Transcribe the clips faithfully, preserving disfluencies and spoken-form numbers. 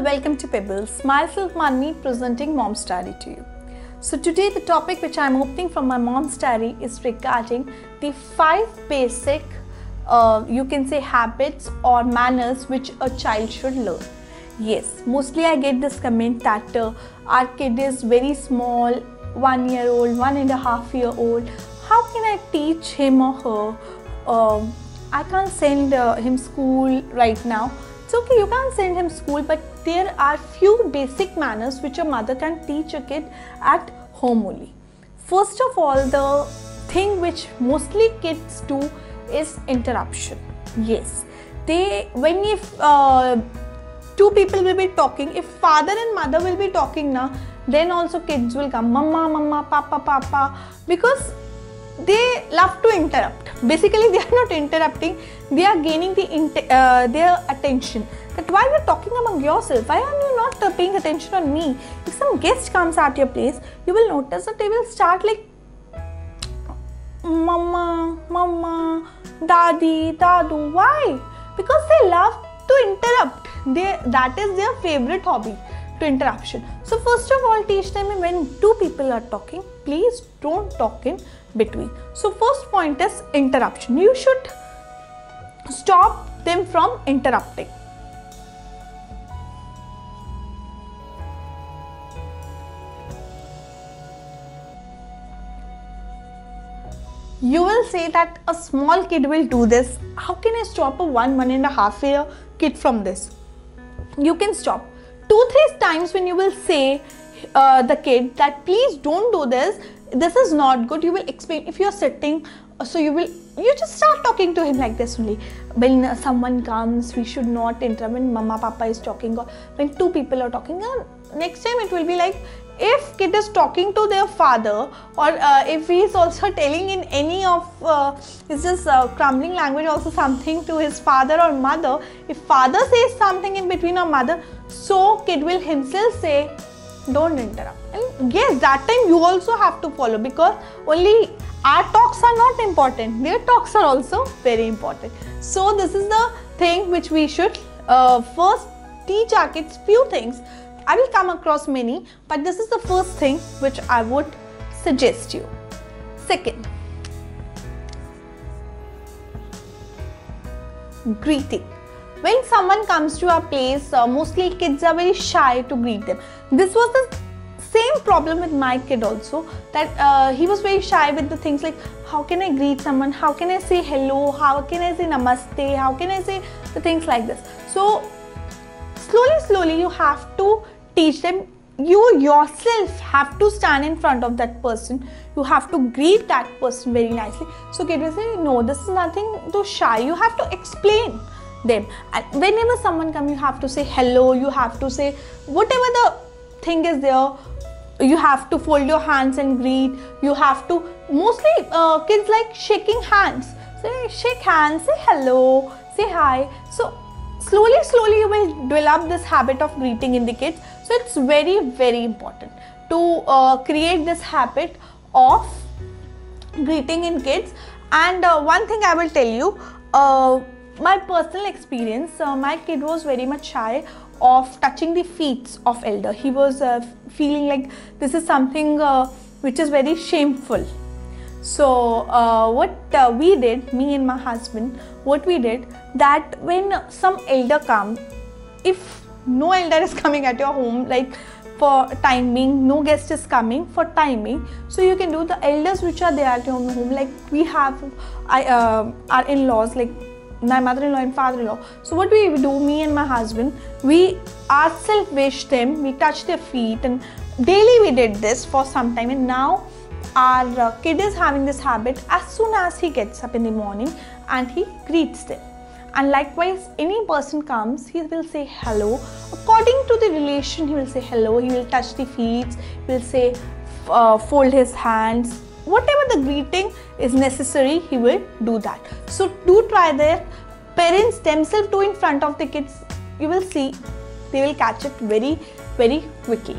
all, welcome to Pebbles. Myself Manvi presenting Mom's Diary to you. So today the topic which I am opening from my Mom's Diary is regarding the five basic, uh, you can say habits or manners which a child should learn. Yes, mostly I get this comment that uh, our kid is very small, one year old, one and a half year old. How can I teach him or her? Uh, I can't send uh, him school right now. It's okay, you can't send him school, but there are few basic manners which a mother can teach a kid at home only. First of all, the thing which mostly kids do is interruption. Yes, they when if uh, two people will be talking, if father and mother will be talking now, then also kids will come, mama, mama, papa, papa, because they love to interrupt. Basically, they are not interrupting, they are gaining the uh, their attention. That why you are talking among yourself? Why are you not uh, paying attention on me? If some guest comes at your place, you will notice that they will start like, mama, mama, dadi, dadu. Why? Because they love to interrupt. They, that is their favorite hobby, to interruption. So first of all, teach them when two people are talking, please don't talk in between. So first point is interruption. You should stop them from interrupting. You will say that a small kid will do this. How can I stop a one, one and a half year kid from this? You can stop. Two, three times when you will say uh, the kid that please don't do this, this is not good, you will explain. If you are sitting, so you will, you just start talking to him like this only. When uh, someone comes, we should not interrupt. When mama, papa is talking, or when two people are talking, uh, next time it will be like, if kid is talking to their father, or uh, if he is also telling in any of uh, it's just uh, crumbling language also something to his father or mother, if father says something in between or mother, so kid will himself say, don't interrupt. And yes, that time you also have to follow, because only our talks are not important, their talks are also very important. So this is the thing which we should uh, first teach our kids. Few things, I will come across many, but this is the first thing which I would suggest you. Second, greeting. When someone comes to our place, uh, mostly kids are very shy to greet them. This was the same problem with my kid also, that uh, he was very shy with the things like, how can I greet someone, how can I say hello, how can I say namaste, how can I say the things like this. So slowly, slowly you have to teach them. You yourself have to stand in front of that person. You have to greet that person very nicely. So kid will say, no, this is nothing to shy. You have to explain them. And whenever someone comes, you have to say hello, you have to say whatever the thing is there, you have to fold your hands and greet. You have to, mostly uh, kids like shaking hands, say shake hands, say hello, say hi. So slowly, slowly you will develop this habit of greeting in the kids. So it's very, very important to uh, create this habit of greeting in kids. And uh, one thing I will tell you, uh, my personal experience, uh, my kid was very much shy of touching the feet of elder. He was uh, feeling like this is something uh, which is very shameful. So uh, what uh, we did, me and my husband, what we did, that when some elder come, if no elder is coming at your home, like for timing, no guest is coming for timing, so you can do the elders which are there at your home, like we have I, uh, our in-laws, like my mother-in-law and father-in-law. So what we do, me and my husband, we ourselves wish them, we touch their feet, and daily we did this for some time. And now our uh, kid is having this habit. As soon as he gets up in the morning, and he greets them. And likewise, any person comes, he will say hello. According to the relation, he will say hello, he will touch the feet, he will say uh, fold his hands. Whatever the greeting is necessary, he will do that. So do try that. Parents themselves do in front of the kids. You will see, they will catch it very, very quickly.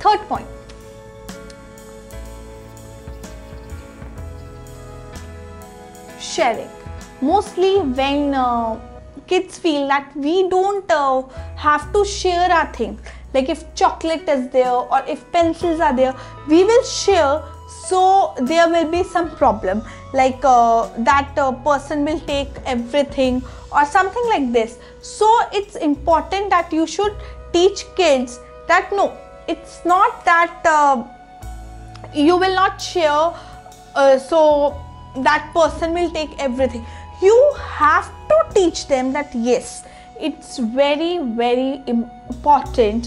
Third point, sharing. Mostly when uh, kids feel that we don't uh, have to share our things. Like if chocolate is there or if pencils are there, we will share, so there will be some problem. Like uh, that uh, person will take everything or something like this. So it's important that you should teach kids that no, it's not that uh, you will not share uh, so that person will take everything. You have to teach them that yes, it's very very important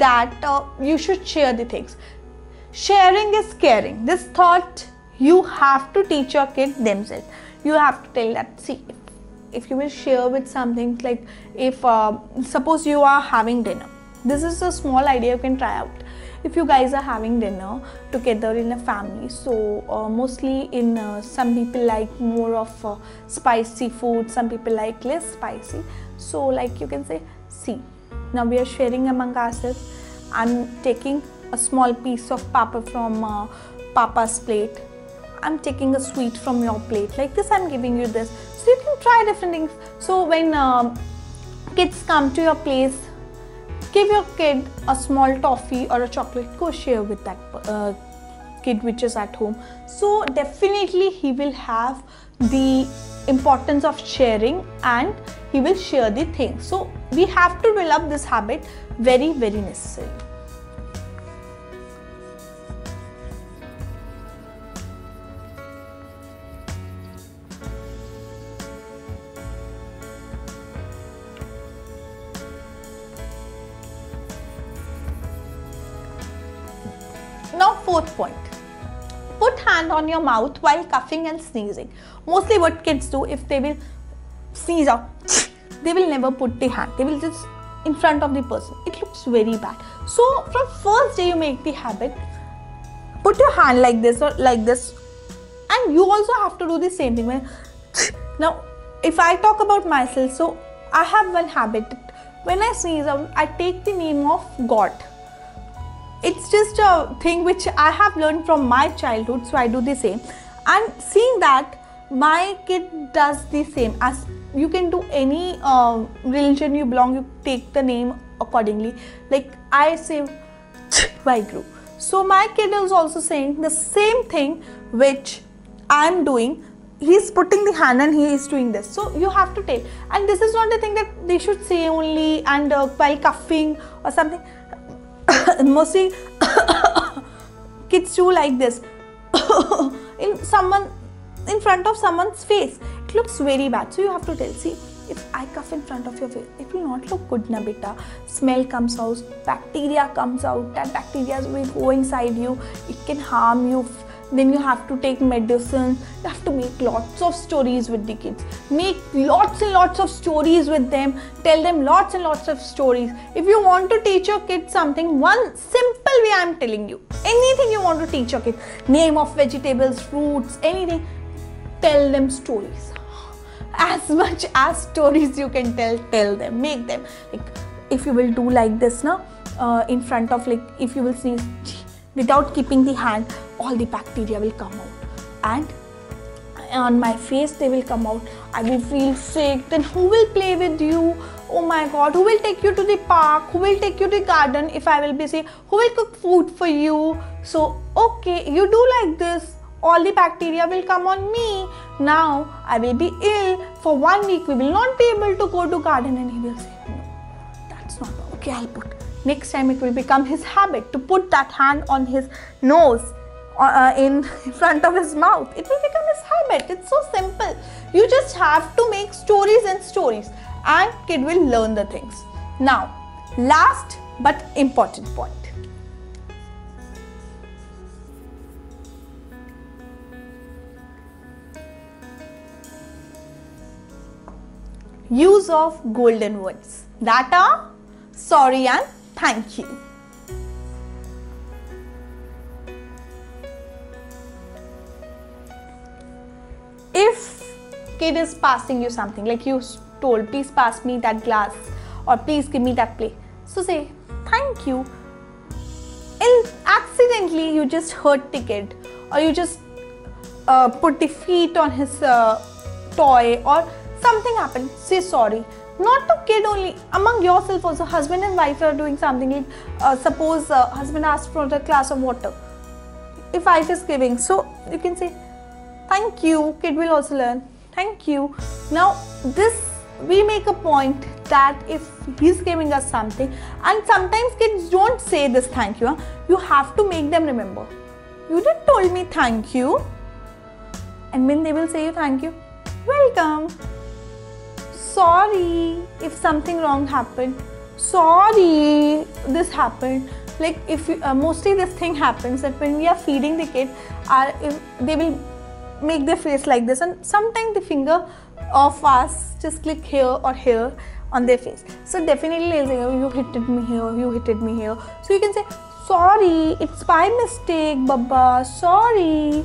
that uh, you should share the things. Sharing is caring. This thought you have to teach your kid themselves. You have to tell that, see, if, if you will share with something, like if uh, suppose you are having dinner. This is a small idea you can try out. If you guys are having dinner together in a family, so uh, mostly in uh, some people like more of uh, spicy food, some people like less spicy. So like you can say, see, now we are sharing among ourselves. I'm taking a small piece of papa from uh, papa's plate. I'm taking a sweet from your plate. Like this, I'm giving you this. So you can try different things. So when uh, kids come to your place, give your kid a small toffee or a chocolate, go share with that uh, kid which is at home. So definitely he will have the importance of sharing and he will share the thing. So we have to develop this habit, very very necessary. Now fourth point, put hand on your mouth while coughing and sneezing. Mostly what kids do, if they will sneeze out, they will never put the hand. They will just in front of the person. It looks very bad. So from first day you make the habit, put your hand like this or like this, and you also have to do the same thing. Now if I talk about myself, so I have one habit. When I sneeze out, I take the name of God. It's just a thing which I have learned from my childhood, so I do the same. And seeing that my kid does the same, as you can do any uh, religion you belong, you take the name accordingly. Like I say Vaiguru. So my kid is also saying the same thing which I am doing. He's putting the hand and he is doing this. So you have to tell. And this is not the thing that they should say only and uh, while coughing or something. Mostly kids do like this in someone in front of someone's face. It looks very bad. So you have to tell, see, if I cough in front of your face, it will not look good na beta. Smell comes out, bacteria comes out, that bacteria will go inside you, it can harm you. Then you have to take medicine. You have to make lots of stories with the kids. Make lots and lots of stories with them. Tell them lots and lots of stories. If you want to teach your kids something, one simple way I am telling you. Anything you want to teach your kids, name of vegetables, fruits, anything, tell them stories. As much as stories you can tell, tell them. Make them. Like if you will do like this now, uh, in front of, like if you will sneeze, without keeping the hand, all the bacteria will come out, and on my face they will come out. I will feel sick. Then who will play with you? Oh my God, who will take you to the park? Who will take you to the garden? If I will be sick, who will cook food for you? So okay, you do like this, all the bacteria will come on me. Now I will be ill for one week. We will not be able to go to garden. And he will say, no, that's not okay. I'll put. Next time it will become his habit to put that hand on his nose, uh, in front of his mouth. It will become his habit. It's so simple. You just have to make stories and stories, and kid will learn the things. Now, last but important point. Use of golden words that are sorry and thank you. If kid is passing you something, like you told, please pass me that glass or please give me that plate. So say thank you. And accidentally you just hurt the kid, or you just uh, put the feet on his uh, toy, or something happened. Say sorry. not to kid only, among yourself also. Husband and wife are doing something like, uh, suppose uh, husband asked for a glass of water. If wife is giving, so you can say, thank you, kid will also learn, thank you. Now this, we make a point that if he's giving us something, and sometimes kids don't say this thank you, huh? You have to make them remember. You didn't told me thank you. And when they will say you thank you, welcome, sorry if something wrong happened, sorry this happened. Like if you, uh, mostly this thing happens that when we are feeding the kid, our, if they will make their face like this, and sometimes the finger of us just click here or here on their face. So definitely they'll say, oh, you hit me here, you hit me here. So you can say, sorry, it's by mistake, Baba, sorry,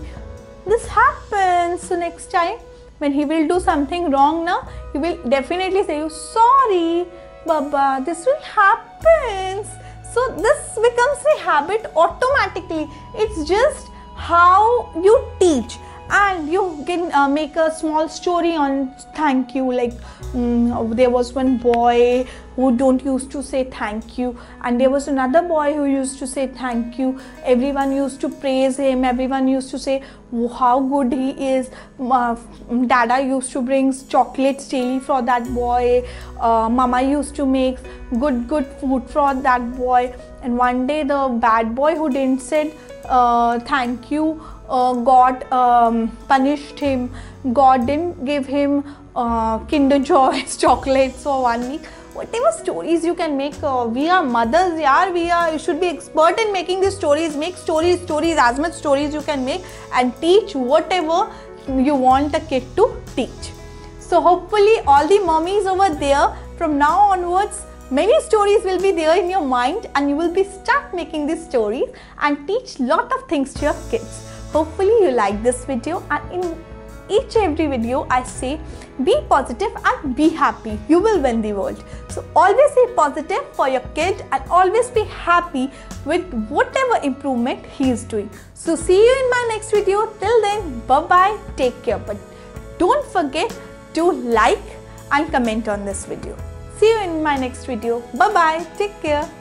this happens. So next time when he will do something wrong now, he will definitely say, you sorry, Baba, this will happen. So this becomes a habit automatically. It's just how you teach. And you can uh, make a small story on thank you, like um, there was one boy who don't used to say thank you, and there was another boy who used to say thank you. Everyone used to praise him, everyone used to say how good he is. Uh, Dada used to bring chocolates daily for that boy, uh, Mama used to make good good food for that boy. And one day the bad boy who didn't say uh, thank you, Uh, God um, punished him. God didn't give him uh, Kinder Joy's chocolates for one week. Whatever stories you can make, uh, we are mothers, yaar, we are, you should be expert in making these stories. Make stories, stories, as much stories you can make, and teach whatever you want a kid to teach. So hopefully all the mommies over there, from now onwards, many stories will be there in your mind, and you will be start making these stories and teach lot of things to your kids. Hopefully you like this video, and in each every video I say be positive and be happy. You will win the world. So always be positive for your kid and always be happy with whatever improvement he is doing. So see you in my next video. Till then, bye bye, take care. But don't forget to like and comment on this video. See you in my next video. Bye bye, take care.